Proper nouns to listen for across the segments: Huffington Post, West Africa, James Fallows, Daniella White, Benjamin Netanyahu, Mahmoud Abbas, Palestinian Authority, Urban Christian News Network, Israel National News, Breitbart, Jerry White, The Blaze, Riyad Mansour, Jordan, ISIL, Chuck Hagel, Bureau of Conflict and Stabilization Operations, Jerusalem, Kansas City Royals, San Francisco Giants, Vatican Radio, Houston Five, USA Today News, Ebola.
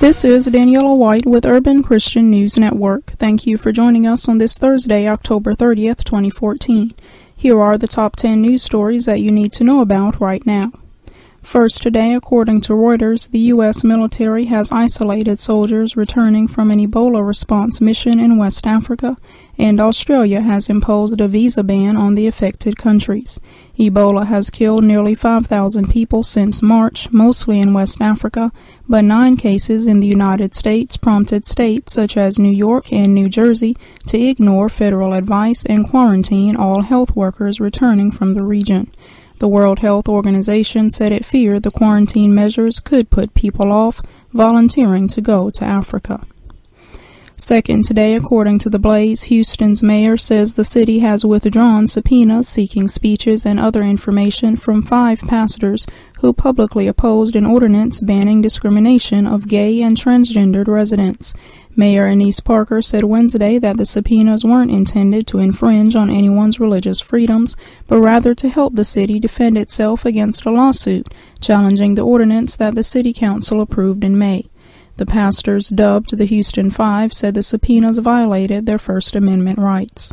This is Daniella White with Urban Christian News Network. Thank you for joining us on this Thursday, October 30th, 2014. Here are the top 10 news stories that you need to know about right now. First today, according to Reuters, the U.S. military has isolated soldiers returning from an Ebola response mission in West Africa, and Australia has imposed a visa ban on the affected countries. Ebola has killed nearly 5,000 people since March, mostly in West Africa, but 9 cases in the United States prompted states such as New York and New Jersey to ignore federal advice and quarantine all health workers returning from the region. The World Health Organization said it feared the quarantine measures could put people off volunteering to go to Africa. Second today, according to The Blaze, Houston's mayor says the city has withdrawn subpoenas seeking speeches and other information from 5 pastors who publicly opposed an ordinance banning discrimination of gay and transgendered residents. Mayor Anise Parker said Wednesday that the subpoenas weren't intended to infringe on anyone's religious freedoms, but rather to help the city defend itself against a lawsuit challenging the ordinance that the city council approved in May. The pastors, dubbed the Houston Five, said the subpoenas violated their First Amendment rights.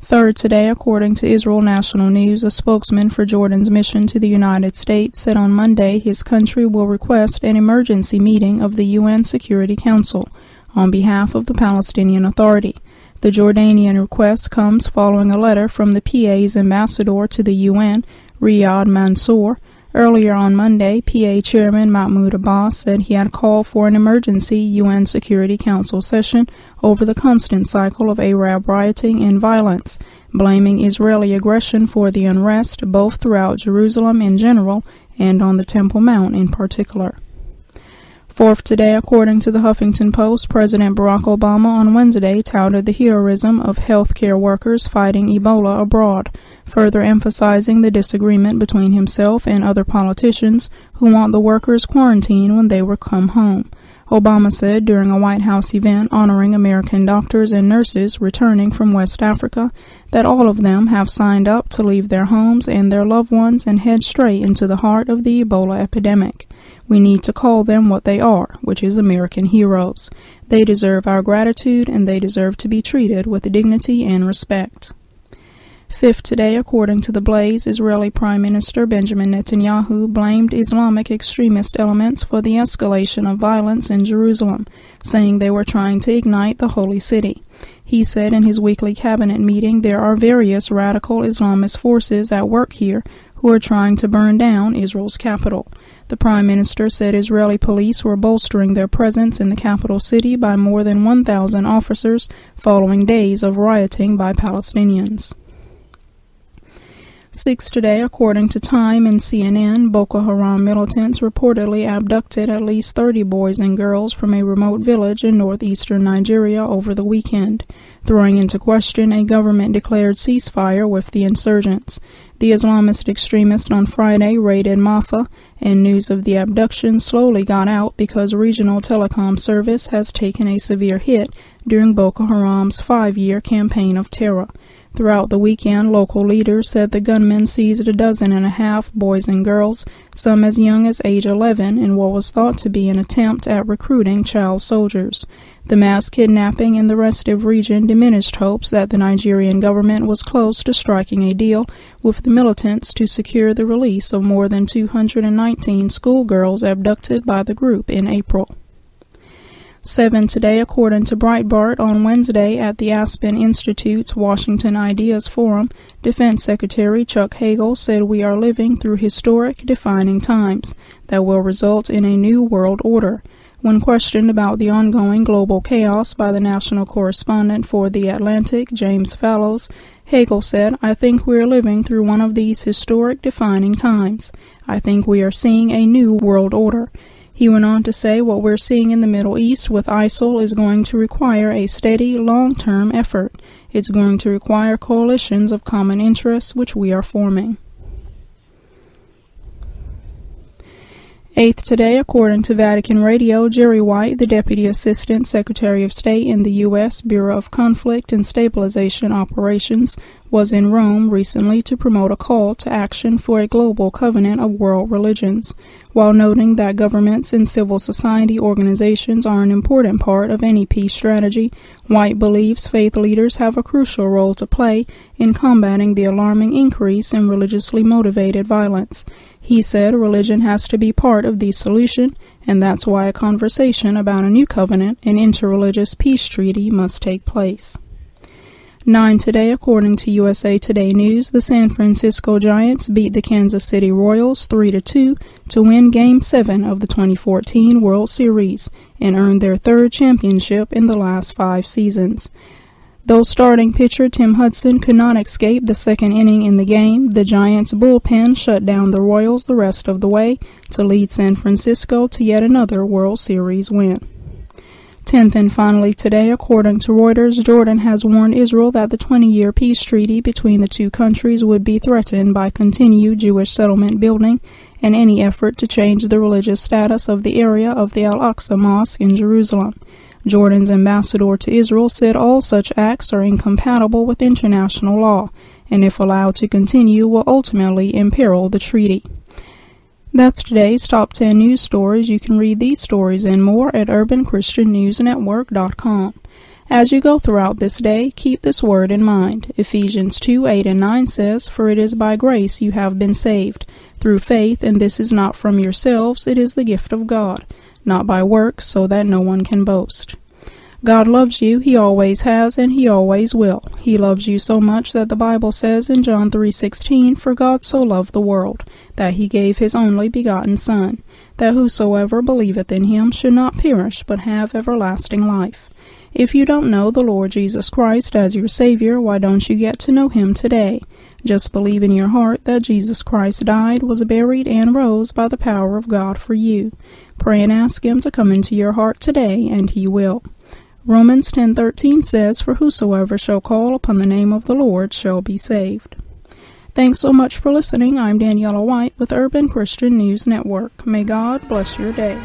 Third today, according to Israel National News, a spokesman for Jordan's mission to the United States said on Monday his country will request an emergency meeting of the UN Security Council on behalf of the Palestinian Authority. The Jordanian request comes following a letter from the PA's ambassador to the UN, Riyad Mansour. Earlier on Monday, PA Chairman Mahmoud Abbas said he had called for an emergency UN Security Council session over the constant cycle of Arab rioting and violence, blaming Israeli aggression for the unrest both throughout Jerusalem in general and on the Temple Mount in particular. Fourth today, according to the Huffington Post, President Barack Obama on Wednesday touted the heroism of healthcare workers fighting Ebola abroad, further emphasizing the disagreement between himself and other politicians who want the workers quarantined when they come home. Obama said during a White House event honoring American doctors and nurses returning from West Africa that all of them have signed up to leave their homes and their loved ones and head straight into the heart of the Ebola epidemic. We need to call them what they are, which is American heroes. They deserve our gratitude, and they deserve to be treated with dignity and respect. Fifth today, according to The Blaze, Israeli Prime Minister Benjamin Netanyahu blamed Islamic extremist elements for the escalation of violence in Jerusalem, saying they were trying to ignite the holy city. He said in his weekly cabinet meeting, "There are various radical Islamist forces at work here who are trying to burn down Israel's capital." The Prime Minister said Israeli police were bolstering their presence in the capital city by more than 1,000 officers following days of rioting by Palestinians. Sixth today, according to Time and CNN, Boko Haram militants reportedly abducted at least 30 boys and girls from a remote village in northeastern Nigeria over the weekend, throwing into question a government-declared ceasefire with the insurgents. The Islamist extremists on Friday raided Mafa, and news of the abduction slowly got out because regional telecom service has taken a severe hit during Boko Haram's 5-year campaign of terror. Throughout the weekend, local leaders said the gunmen seized 12.5 boys and girls, some as young as age 11, in what was thought to be an attempt at recruiting child soldiers. The mass kidnapping in the restive region diminished hopes that the Nigerian government was close to striking a deal with the militants to secure the release of more than 219 schoolgirls abducted by the group in April. 7 today, according to Breitbart, on Wednesday at the Aspen Institute's Washington Ideas Forum, Defense Secretary Chuck Hagel said we are living through historic, defining times that will result in a new world order. When questioned about the ongoing global chaos by the national correspondent for The Atlantic, James Fallows, Hagel said, "I think we are living through one of these historic defining times. I think we are seeing a new world order." He went on to say what we're seeing in the Middle East with ISIL is going to require a steady, long-term effort. It's going to require coalitions of common interests, which we are forming. Eighth today, according to Vatican Radio, Jerry White, the Deputy Assistant Secretary of State in the U.S. Bureau of Conflict and Stabilization Operations, was in Rome recently to promote a call to action for a global covenant of world religions, while noting that governments and civil society organizations are an important part of any peace strategy. White believes faith leaders have a crucial role to play in combating the alarming increase in religiously motivated violence. He said religion has to be part of the solution, and that's why a conversation about a new covenant, an interreligious peace treaty, must take place. 9 today, according to USA Today News, the San Francisco Giants beat the Kansas City Royals 3-2 to win Game 7 of the 2014 World Series and earn their third championship in the last 5 seasons. Though starting pitcher Tim Hudson could not escape the second inning in the game, the Giants' bullpen shut down the Royals the rest of the way to lead San Francisco to yet another World Series win. 10th and finally today, according to Reuters, Jordan has warned Israel that the 20-year peace treaty between the two countries would be threatened by continued Jewish settlement building and any effort to change the religious status of the area of the Al-Aqsa Mosque in Jerusalem. Jordan's ambassador to Israel said all such acts are incompatible with international law, and if allowed to continue, will ultimately imperil the treaty. That's today's Top 10 News Stories. You can read these stories and more at UrbanChristianNewsNetwork.com. As you go throughout this day, keep this word in mind. Ephesians 2:8-9 says, "For it is by grace you have been saved, through faith, and this is not from yourselves, it is the gift of God, not by works, so that no one can boast." God loves you, He always has, and He always will. He loves you so much that the Bible says in John 3:16, "For God so loved the world, that He gave His only begotten Son, that whosoever believeth in Him should not perish, but have everlasting life." If you don't know the Lord Jesus Christ as your Savior, why don't you get to know Him today? Just believe in your heart that Jesus Christ died, was buried, and rose by the power of God for you. Pray and ask Him to come into your heart today, and He will. Romans 10:13 says, "For whosoever shall call upon the name of the Lord shall be saved." Thanks so much for listening. I'm Daniella White with Urban Christian News Network. May God bless your day.